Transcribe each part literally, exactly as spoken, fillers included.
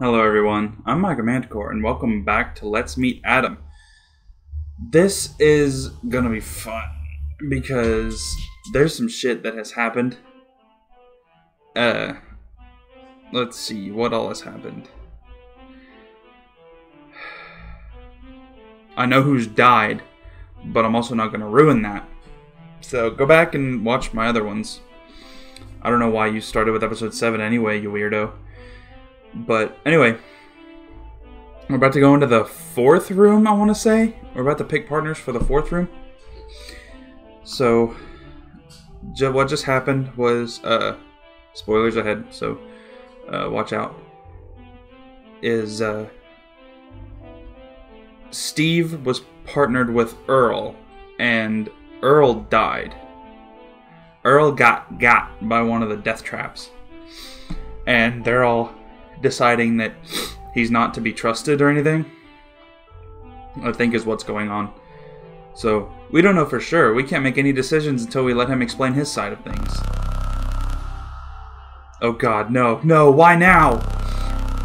Hello everyone, I'm Mica Manticore and welcome back to Let's Meet Adam. This is gonna be fun because there's some shit that has happened. Uh, let's see, what all has happened? I know who's died, but I'm also not gonna ruin that. So go back and watch my other ones. I don't know why you started with episode seven anyway, you weirdo. But anyway, we're about to go into the fourth room, I want to say. We're about to pick partners for the fourth room. So, what just happened was, uh, spoilers ahead, so uh, watch out, is uh, Steve was partnered with Earl, and Earl died. Earl got got by one of the death traps. And they're all deciding that he's not to be trusted or anything, I think is what's going on. So, we don't know for sure. We can't make any decisions until we let him explain his side of things. Oh god, no, no, why now?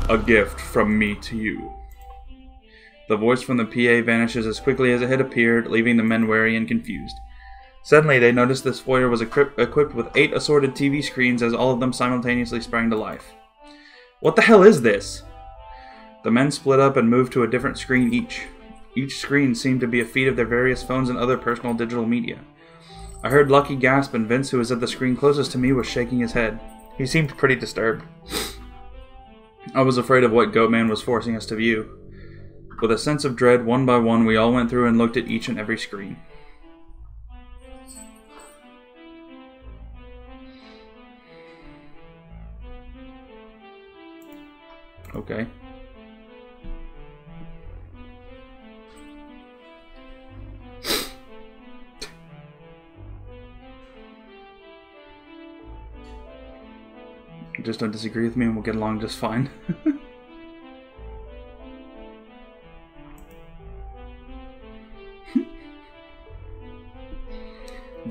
A gift from me to you. The voice from the P A vanishes as quickly as it had appeared, leaving the men wary and confused. Suddenly, they noticed this foyer was equip equipped with eight assorted T V screens as all of them simultaneously sprang to life. What the hell is this? The men split up and moved to a different screen each. Each screen seemed to be a feed of their various phones and other personal digital media. I heard Lucky gasp, and Vince, who was at the screen closest to me, was shaking his head. He seemed pretty disturbed. I was afraid of what Goatman was forcing us to view. With a sense of dread, one by one, we all went through and looked at each and every screen. Okay. Just don't disagree with me and we'll get along just fine.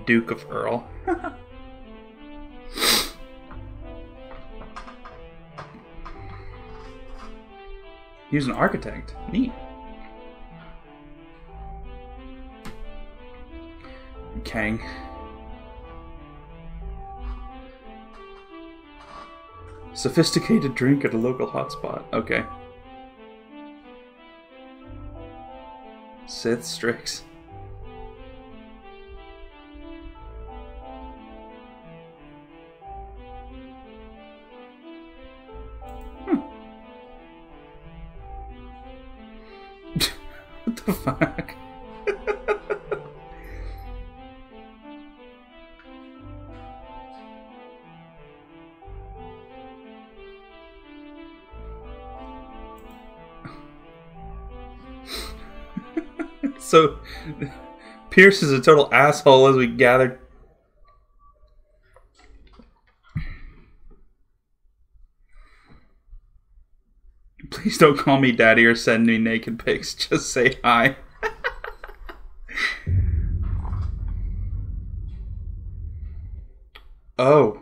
Duke of Earl. He was an architect. Neat. Kang. Sophisticated drink at a local hotspot. Okay. Sith Strix. Fuck. So, Pierce is a total asshole as we gathered. Please don't call me daddy or send me naked pics. Just say hi. Oh.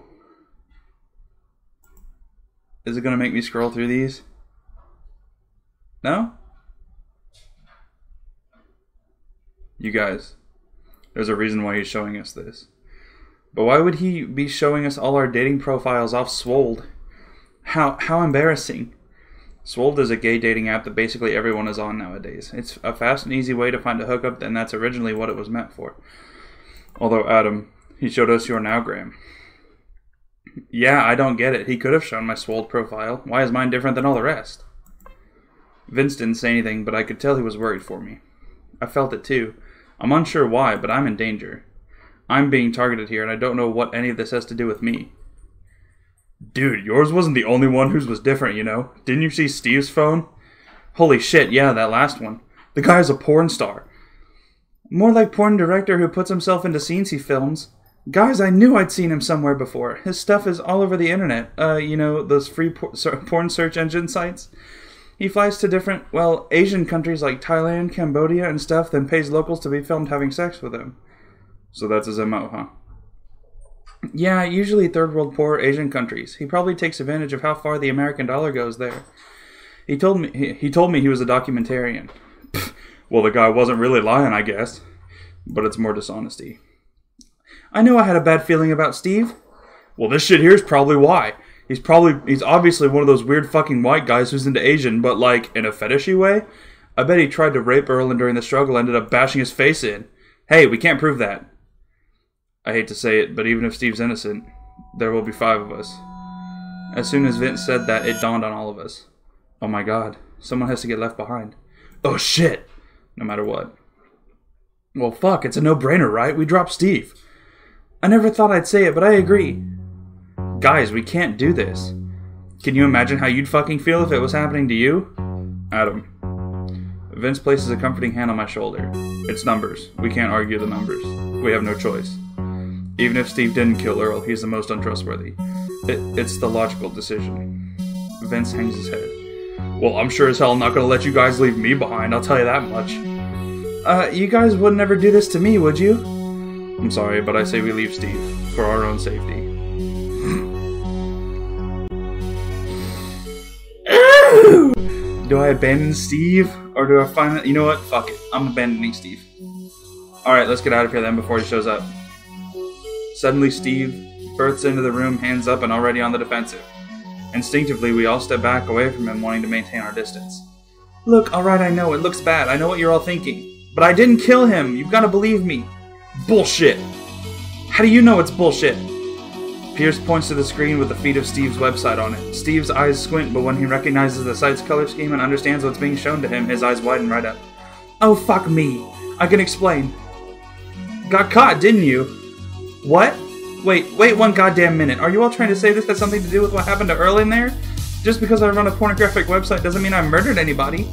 Is it going to make me scroll through these? No? You guys, there's a reason why he's showing us this. But why would he be showing us all our dating profiles off Swole? How, how embarrassing. Swole is a gay dating app that basically everyone is on nowadays. It's a fast and easy way to find a hookup, and that's originally what it was meant for. Although, Adam, he showed us your Nowgram. Yeah, I don't get it. He could have shown my Swole profile. Why is mine different than all the rest? Vince didn't say anything, but I could tell he was worried for me. I felt it too. I'm unsure why, but I'm in danger. I'm being targeted here, and I don't know what any of this has to do with me. Dude, yours wasn't the only one whose was different, you know? Didn't you see Steve's phone? Holy shit, yeah, that last one. The guy's a porn star. More like porn director who puts himself into scenes he films. Guys, I knew I'd seen him somewhere before. His stuff is all over the internet. Uh, you know, those free por porn search engine sites? He flies to different, well, Asian countries like Thailand, Cambodia, and stuff, then pays locals to be filmed having sex with him. So that's his M O, huh? Yeah, usually third world poor Asian countries. He probably takes advantage of how far the American dollar goes there. He told me he, he told me he was a documentarian. Pfft, well, the guy wasn't really lying, I guess. But it's more dishonesty. I knew I had a bad feeling about Steve. Well, this shit here's probably why. He's probably he's obviously one of those weird fucking white guys who's into Asian, but like in a fetishy way. I bet he tried to rape Earl and during the struggle ended up bashing his face in. Hey, we can't prove that. I hate to say it, but even if Steve's innocent, there will be five of us. As soon as Vince said that, it dawned on all of us. Oh my god, someone has to get left behind. Oh shit! No matter what. Well fuck, it's a no-brainer, right? We drop Steve. I never thought I'd say it, but I agree. Guys, we can't do this. Can you imagine how you'd fucking feel if it was happening to you? Adam. Vince places a comforting hand on my shoulder. It's numbers. We can't argue the numbers. We have no choice. Even if Steve didn't kill Earl, he's the most untrustworthy. It, it's the logical decision. Vince hangs his head. Well, I'm sure as hell I'm not gonna let you guys leave me behind, I'll tell you that much. Uh, you guys would never do this to me, would you? I'm sorry, but I say we leave Steve, for our own safety. Do I abandon Steve? Or do I find that? You know what? Fuck it. I'm abandoning Steve. Alright, let's get out of here then before he shows up. Suddenly, Steve bursts into the room, hands up and already on the defensive. Instinctively, we all step back away from him, wanting to maintain our distance. Look, alright, I know. It looks bad. I know what you're all thinking. But I didn't kill him. You've got to believe me. Bullshit. How do you know it's bullshit? Pierce points to the screen with the feed of Steve's website on it. Steve's eyes squint, but when he recognizes the site's color scheme and understands what's being shown to him, his eyes widen right up. Oh, fuck me. I can explain. Got caught, didn't you? What? Wait, wait one goddamn minute. Are you all trying to say this has something to do with what happened to Earl in there? Just because I run a pornographic website doesn't mean I murdered anybody.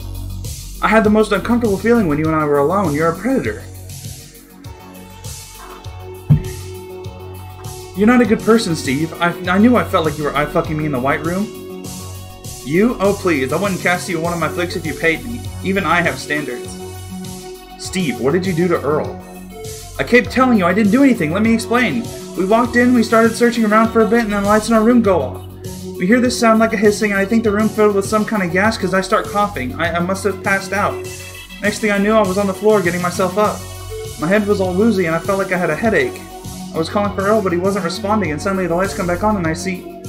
I had the most uncomfortable feeling when you and I were alone. You're a predator. You're not a good person, Steve. I, I knew I felt like you were eye-fucking me in the White Room. You? Oh, please. I wouldn't cast you in one of my flicks if you paid me. Even I have standards. Steve, what did you do to Earl? I kept telling you I didn't do anything. Let me explain. We walked in, we started searching around for a bit, and then the lights in our room go off. We hear this sound like a hissing, and I think the room filled with some kind of gas because I start coughing. I, I must have passed out. Next thing I knew, I was on the floor getting myself up. My head was all woozy, and I felt like I had a headache. I was calling for Earl, but he wasn't responding, and suddenly the lights come back on, and I see...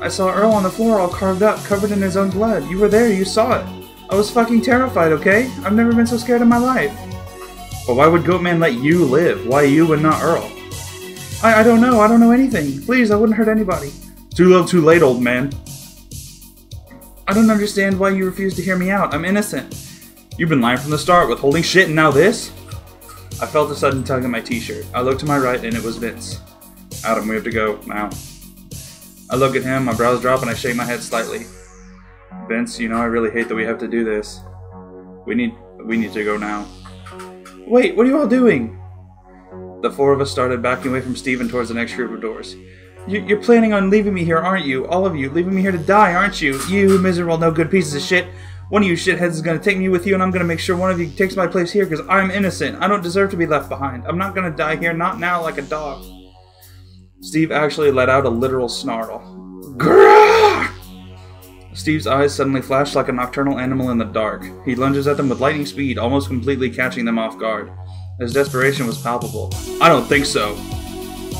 I saw Earl on the floor, all carved up, covered in his own blood. You were there, you saw it. I was fucking terrified, okay? I've never been so scared in my life. But why would Goatman let you live? Why you and not Earl? I, I don't know. I don't know anything. Please, I wouldn't hurt anybody. Too little, too late, old man. I don't understand why you refuse to hear me out. I'm innocent. You've been lying from the start, withholding shit, and now this? I felt a sudden tug in my t-shirt. I looked to my right, and it was Vince. Adam, we have to go now. I look at him, my brows drop, and I shake my head slightly. Vince, you know I really hate that we have to do this. We need, we need to go now. Wait, what are you all doing? The four of us started backing away from Steven towards the next group of doors. You, you're planning on leaving me here, aren't you? All of you, leaving me here to die, aren't you? You miserable, no good pieces of shit. One of you shitheads is going to take me with you, and I'm going to make sure one of you takes my place here, because I'm innocent. I don't deserve to be left behind. I'm not going to die here, not now, like a dog. Steve actually let out a literal snarl. Grrrr! Steve's eyes suddenly flash like a nocturnal animal in the dark. He lunges at them with lightning speed, almost completely catching them off guard. His desperation was palpable. I don't think so.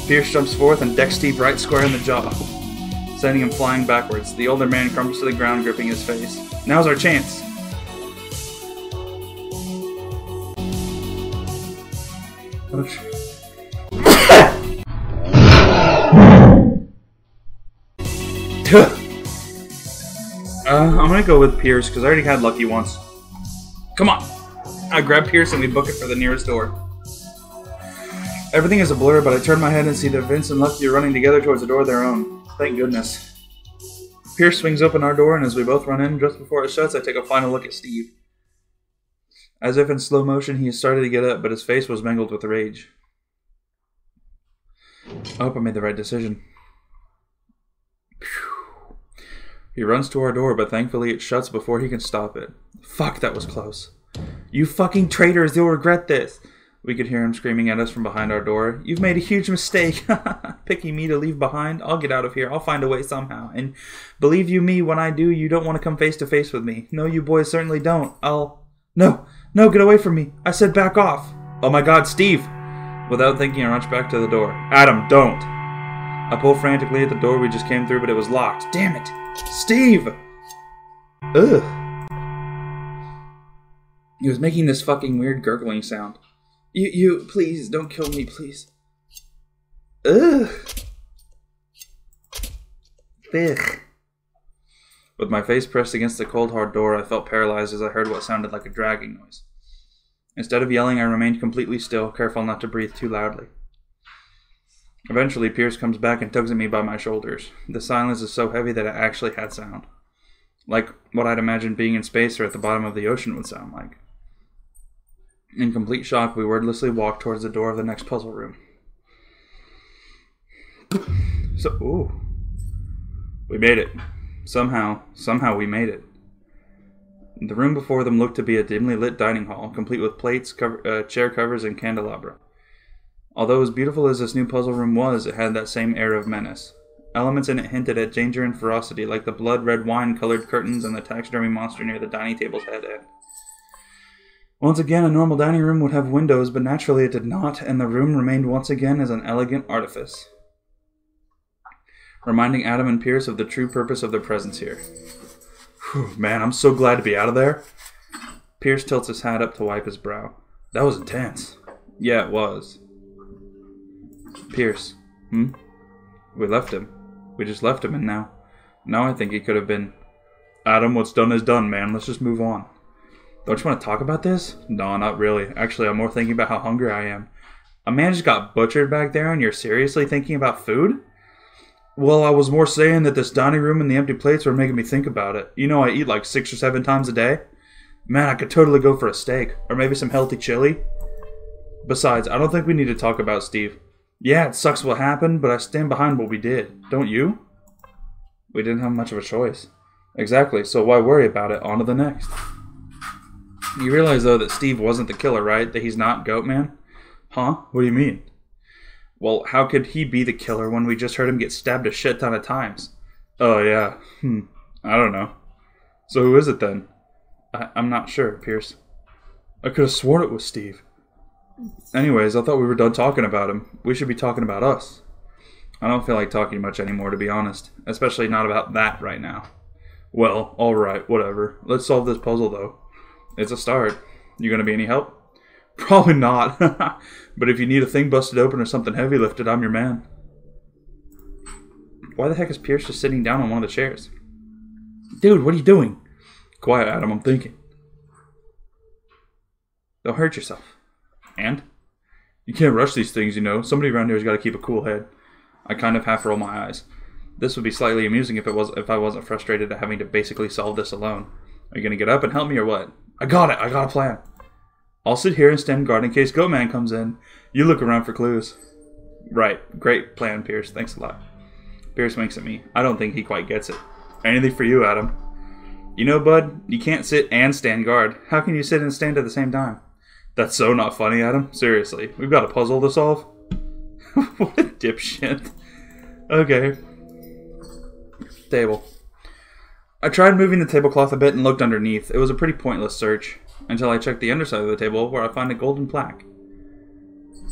Pierce jumps forth and decks Steve right square in the jaw, sending him flying backwards. The older man crumbles to the ground, gripping his face. Now's our chance. uh, I'm gonna go with Pierce because I already had Lucky once. Come on. I grab Pierce and we book it for the nearest door. Everything is a blur, but I turn my head and see that Vince and Lucky are running together towards the door of their own. Thank goodness. Pierce swings open our door, and as we both run in, just before it shuts, I take a final look at Steve. As if in slow motion, he started to get up, but his face was mangled with rage. I hope I made the right decision. Phew. He runs to our door, but thankfully it shuts before he can stop it. Fuck, that was close. You fucking traitors, you'll regret this. We could hear him screaming at us from behind our door. You've made a huge mistake. Picking me to leave behind? I'll get out of here. I'll find a way somehow. And believe you me, when I do, you don't want to come face to face with me. No, you boys certainly don't. I'll... No. No, get away from me. I said back off. Oh my God, Steve. Without thinking, I rush back to the door. Adam, don't. I pull frantically at the door we just came through, but it was locked. Damn it. Steve. Ugh. He was making this fucking weird gurgling sound. You, you, please, don't kill me, please. Ugh. Ugh. With my face pressed against the cold, hard door, I felt paralyzed as I heard what sounded like a dragging noise. Instead of yelling, I remained completely still, careful not to breathe too loudly. Eventually, Pierce comes back and tugs at me by my shoulders. The silence is so heavy that it actually had sound. Like what I'd imagined being in space or at the bottom of the ocean would sound like. In complete shock, we wordlessly walked towards the door of the next puzzle room. So, ooh. We made it. Somehow, somehow we made it. The room before them looked to be a dimly lit dining hall, complete with plates, cover, uh, chair covers, and candelabra. Although as beautiful as this new puzzle room was, it had that same air of menace. Elements in it hinted at danger and ferocity, like the blood-red wine-colored curtains and the taxidermy monster near the dining table's head end. Once again, a normal dining room would have windows, but naturally it did not, and the room remained once again as an elegant artifice, reminding Adam and Pierce of the true purpose of their presence here. Whew, man, I'm so glad to be out of there. Pierce tilts his hat up to wipe his brow. That was intense. Yeah, it was. Pierce. Hmm? We left him. We just left him, and now... Now I think he could have been... Adam, what's done is done, man. Let's just move on. Don't you want to talk about this? No, not really. Actually, I'm more thinking about how hungry I am. A man just got butchered back there, and you're seriously thinking about food? Well, I was more saying that this dining room and the empty plates were making me think about it. You know, I eat like six or seven times a day. Man, I could totally go for a steak. Or maybe some healthy chili. Besides, I don't think we need to talk about Steve. Yeah, it sucks what happened, but I stand behind what we did. Don't you? We didn't have much of a choice. Exactly, so why worry about it? On to the next. You realize, though, that Steve wasn't the killer, right? That he's not Goatman? Huh? What do you mean? Well, how could he be the killer when we just heard him get stabbed a shit ton of times? Oh, yeah. Hmm. I don't know. So who is it, then? I I'm not sure, Pierce. I could have sworn it was Steve. Anyways, I thought we were done talking about him. We should be talking about us. I don't feel like talking much anymore, to be honest. Especially not about that right now. Well, alright, whatever. Let's solve this puzzle, though. It's a start. You gonna be any help? Probably not. But if you need a thing busted open or something heavy lifted, I'm your man. Why the heck is Pierce just sitting down on one of the chairs? Dude, what are you doing? Quiet, Adam. I'm thinking. Don't hurt yourself. And? You can't rush these things, you know. Somebody around here's got to keep a cool head. I kind of half roll my eyes. This would be slightly amusing if it was if I wasn't frustrated at having to basically solve this alone. Are you going to get up and help me or what? I got it. I got a plan. I'll sit here and stand guard in case Goatman comes in. You look around for clues. Right. Great plan, Pierce. Thanks a lot. Pierce winks at me. I don't think he quite gets it. Anything for you, Adam. You know, bud, you can't sit and stand guard. How can you sit and stand at the same time? That's so not funny, Adam. Seriously. We've got a puzzle to solve. What a dipshit. Okay. Table. I tried moving the tablecloth a bit and looked underneath. It was a pretty pointless search. Until I checked the underside of the table, where I find a golden plaque.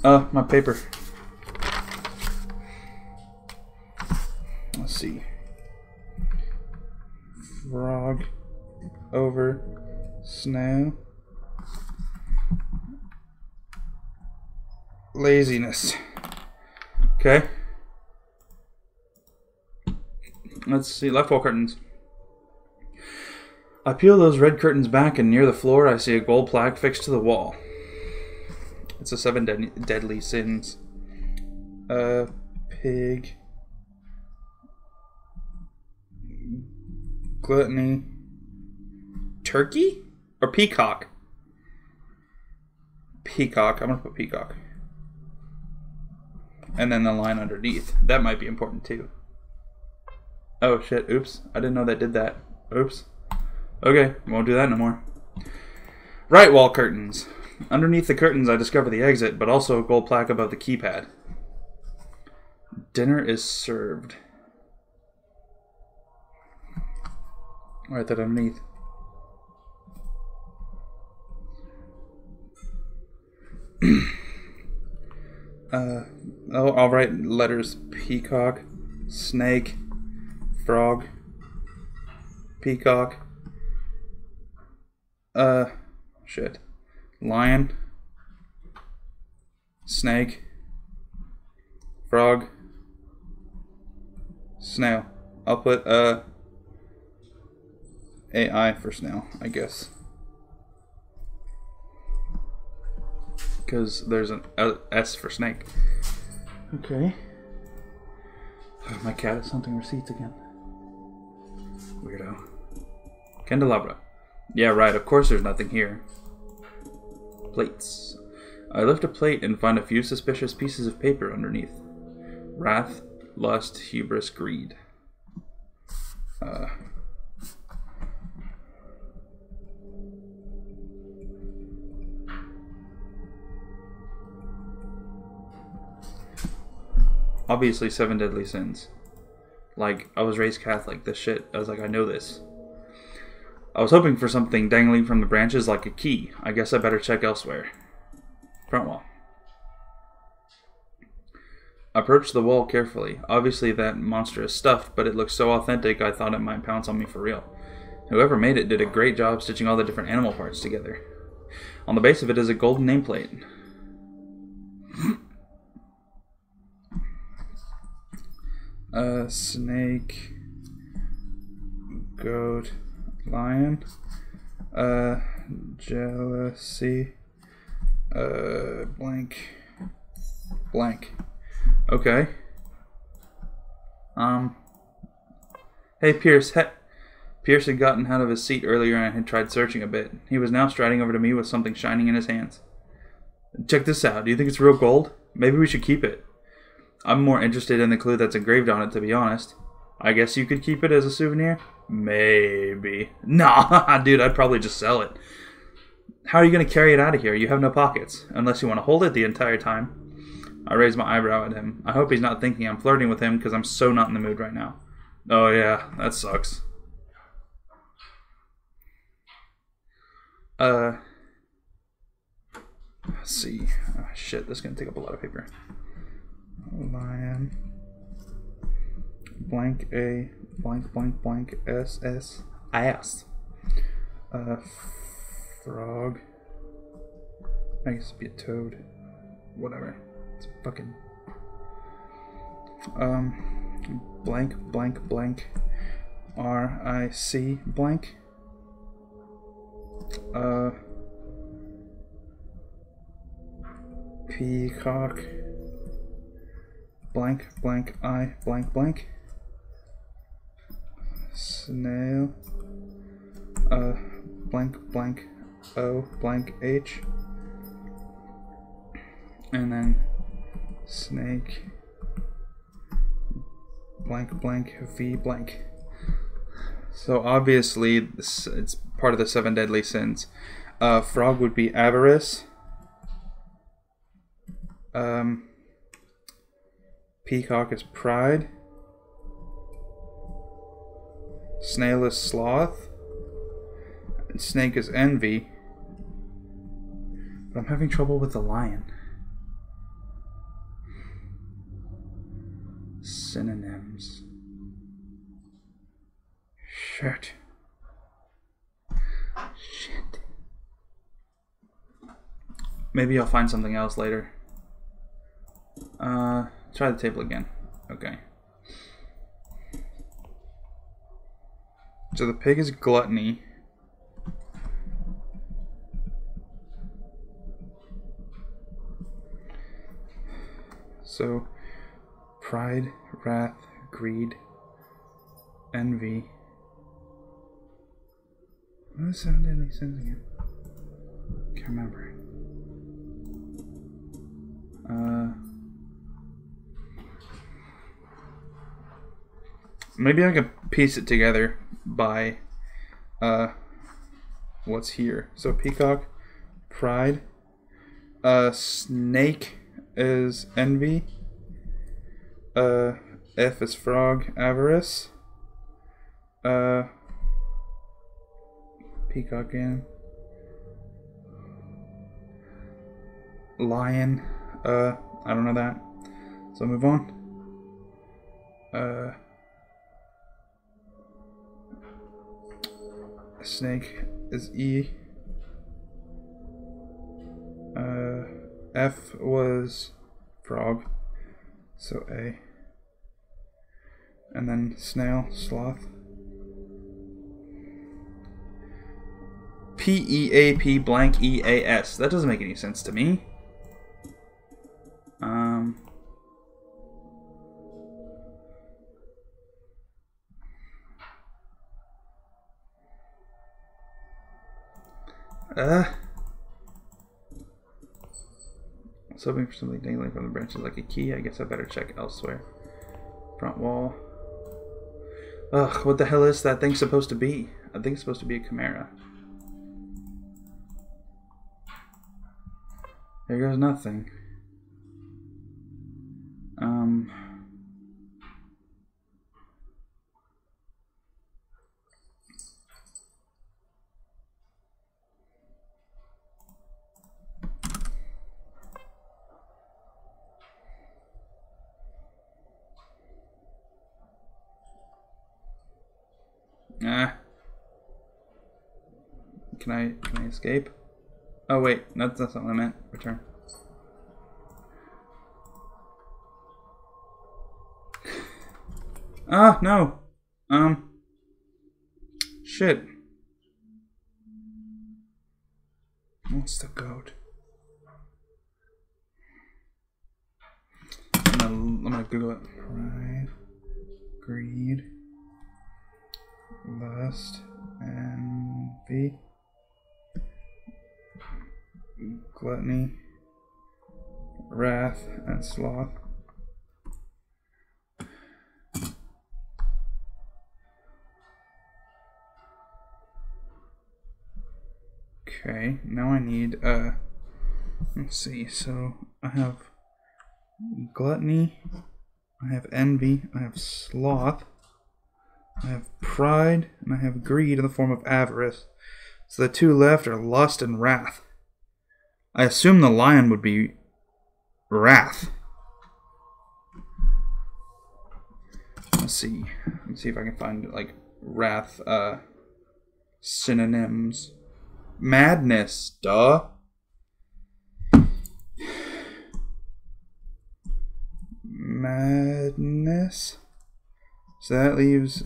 Uh, my paper. Let's see. Frog over snow. Laziness. Okay. Let's see. Left wall curtains. I peel those red curtains back, and near the floor I see a gold plaque fixed to the wall. It's the seven de deadly sins. Uh, pig. Gluttony. Turkey? Or peacock? Peacock. I'm gonna put peacock. And then the line underneath. That might be important too. Oh shit, oops. I didn't know that did that. Oops. Okay, won't do that no more. Right wall curtains. Underneath the curtains, I discover the exit, but also a gold plaque above the keypad. Dinner is served. Right, that underneath. uh, oh, I'll write letters. Peacock, snake, frog, peacock. Uh, shit. Lion, snake, frog, snail. I'll put uh, A I for snail, I guess. Because there's an S for snake. Okay. Oh, my cat is hunting receipts again. Weirdo. Candelabra. Yeah, right, of course there's nothing here. Plates. I lift a plate and find a few suspicious pieces of paper underneath. Wrath, lust, hubris, greed. Uh. Obviously, seven deadly sins. Like, I was raised Catholic, this shit, I was like, I know this. I was hoping for something dangling from the branches like a key. I guess I better check elsewhere. Front wall. I approached the wall carefully. Obviously that monster is stuffed, but it looked so authentic I thought it might pounce on me for real. Whoever made it did a great job stitching all the different animal parts together. On the base of it is a golden nameplate. uh, snake. Goat. Lion, uh, jealousy, uh, blank, blank. Okay. Um. Hey, Pierce. He Pierce had gotten out of his seat earlier, and I had tried searching a bit. He was now striding over to me with something shining in his hands. Check this out. Do you think it's real gold? Maybe we should keep it. I'm more interested in the clue that's engraved on it, to be honest. I guess you could keep it as a souvenir? Maybe. Nah, dude, I'd probably just sell it. How are you going to carry it out of here? You have no pockets. Unless you want to hold it the entire time. I raise my eyebrow at him. I hope he's not thinking I'm flirting with him because I'm so not in the mood right now. Oh, yeah, that sucks. Uh, let's see. Oh, shit, this is going to take up a lot of paper. Lion. Blank A. Blank, blank, blank, S, S, I, S. Uh, frog. I guess it'd be a toad. Whatever. It's fucking. Um, blank, blank, blank, R, I, C, blank. Uh, peacock. Blank, blank, I, blank, blank. Snail, uh, blank, blank, O, blank, H, and then snake, blank, blank, V, blank. So obviously this, it's part of the seven deadly sins. Uh, frog would be avarice. Um, peacock is pride. Snail is sloth. And snake is envy. But I'm having trouble with the lion. Synonyms. Shit. Shit. Maybe I'll find something else later. Uh, try the table again. Okay. So the pig is gluttony. So pride, wrath, greed, envy. What does seven deadly sins again? Can't remember. Uh. Maybe I can piece it together by uh, what's here. So peacock, pride, Uh, snake is envy. Uh, F is frog, avarice. Uh, peacock in. Lion. Uh, I don't know that. So move on. Uh, snake is E. Uh, F was frog, so A. And then snail, sloth. P E A P blank E A S. That doesn't make any sense to me. Um. Uh. I was hoping for something dangling from the branches like a key. I guess I better check elsewhere. Front wall. Ugh, what the hell is that thing supposed to be? I think it's supposed to be a chimera. There goes nothing. Um. Ah. Can I can I escape? Oh wait, that's that's not what I meant. Return. Ah no. Um. Shit. What's the goat? I'm gonna, I'm gonna Google it. Pride, greed, lust, envy, gluttony, wrath, and sloth. Okay, now I need, uh, let's see, so I have gluttony, I have envy, I have sloth, I have pride, and I have greed in the form of avarice. So the two left are lust and wrath. I assume the lion would be wrath. Let's see. Let's see if I can find, like, wrath, uh, synonyms. Madness, duh. Madness. So that leaves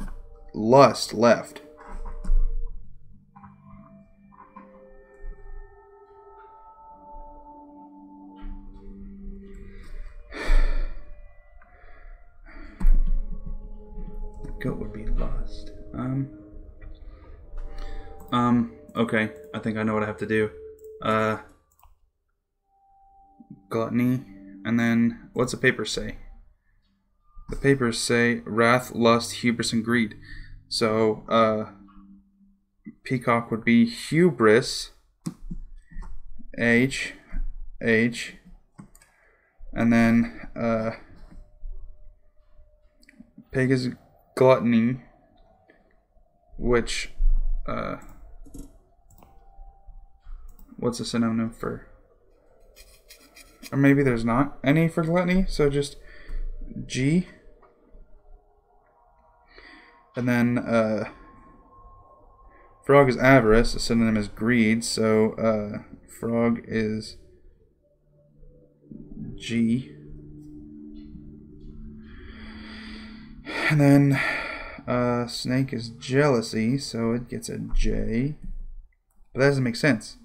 lust left. The goat would be lust. Um. Um. Okay. I think I know what I have to do. Uh. Gluttony, and then what's the paper say? The papers say wrath, lust, hubris, and greed. So, uh, peacock would be hubris, H, H, and then, uh, pig is gluttony, which, uh, what's a synonym for? Or maybe there's not any for gluttony, so just G. And then uh, frog is avarice, a synonym is greed, so uh, frog is G. And then uh, snake is jealousy, so it gets a J. But that doesn't make sense.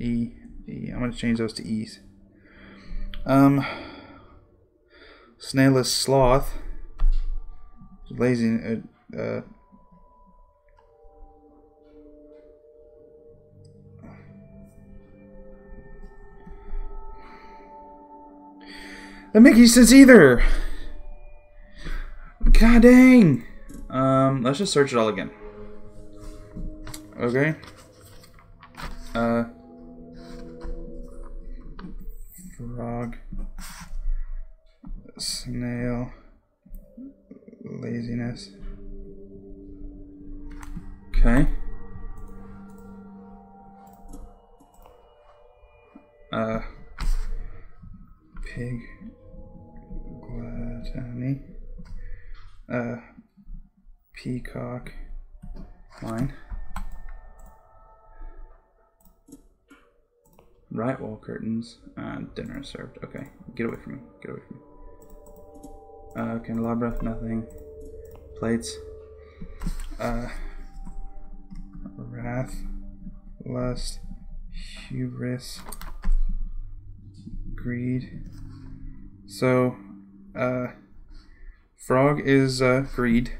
E, E. I'm going to change those to E's. Um... Snail is sloth, lazy, uh, uh, that makes no sense either. God dang. Um, let's just search it all again. Okay. Uh, frog, snail, laziness. Okay. Uh, pig, gluttony, uh, peacock, wine, right wall curtains, uh, dinner is served. Okay, get away from me, get away from me. Uh, candelabra, nothing, plates, uh, wrath, lust, hubris, greed. So, uh, frog is uh, greed.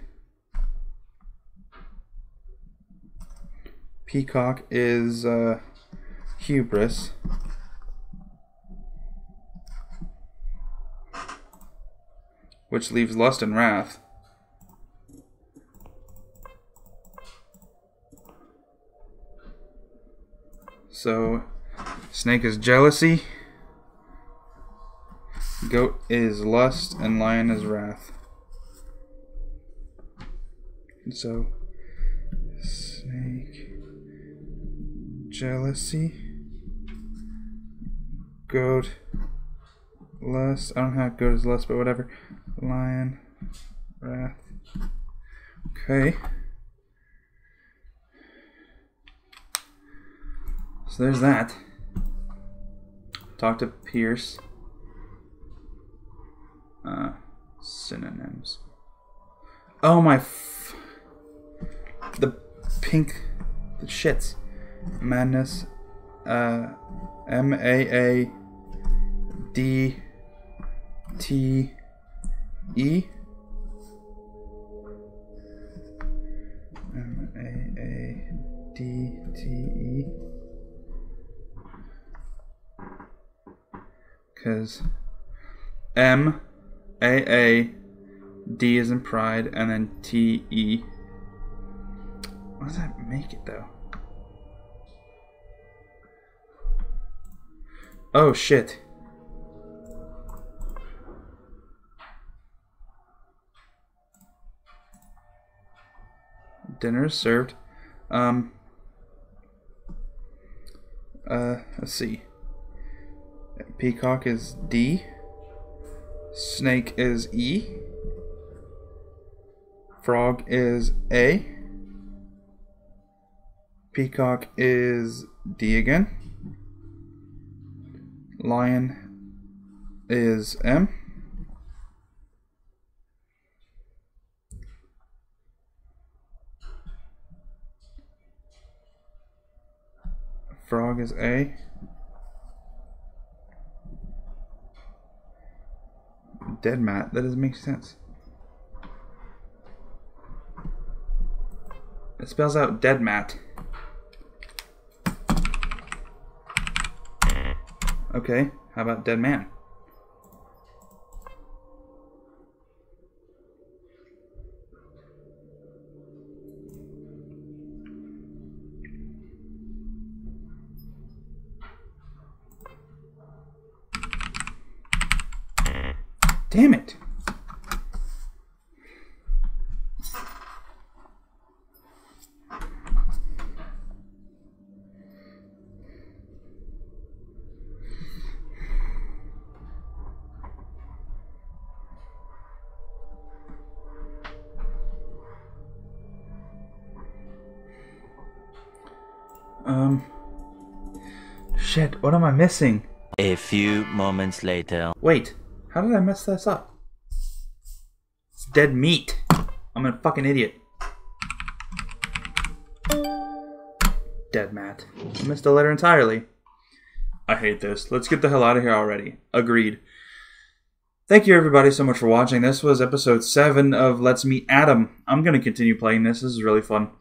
Peacock is uh, hubris. Which leaves lust and wrath. So, snake is jealousy. Goat is lust and lion is wrath. So, snake, jealousy, goat, lust. I don't know how goat is lust, but whatever. Lion, wrath. Okay. So there's that. Talk to Pierce. Uh, synonyms. Oh my f... The pink... The shits. Madness. Uh, M A A D T E. M A A D T E. Because... M... A A, D as in pride, and then T E. What does that make it, though? Oh, shit. Dinner is served. Um, uh, let's see. Peacock is D. Snake is E. Frog is A. Peacock is D again. Lion is M. Frog is A. Dead mat, that doesn't make sense. It spells out dead mat. Okay, how about dead man? Damn it. Um, shit, what am I missing? A few moments later. Wait. How did I mess this up? It's dead meat. I'm a fucking idiot. Dead mat. I missed a letter entirely. I hate this. Let's get the hell out of here already. Agreed. Thank you everybody so much for watching. This was episode seven of Let's Meet Adam. I'm going to continue playing this. This is really fun.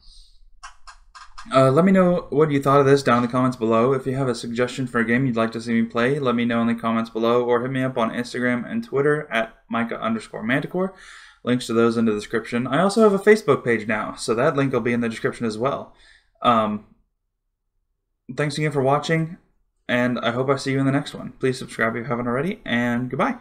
Uh, let me know what you thought of this down in the comments below. If you have a suggestion for a game you'd like to see me play, let me know in the comments below, or hit me up on Instagram and Twitter at Mica underscore Manticore. Links to those in the description. I also have a Facebook page now, so that link will be in the description as well. Um, Thanks again for watching, and I hope I see you in the next one. Please subscribe if you haven't already, and goodbye.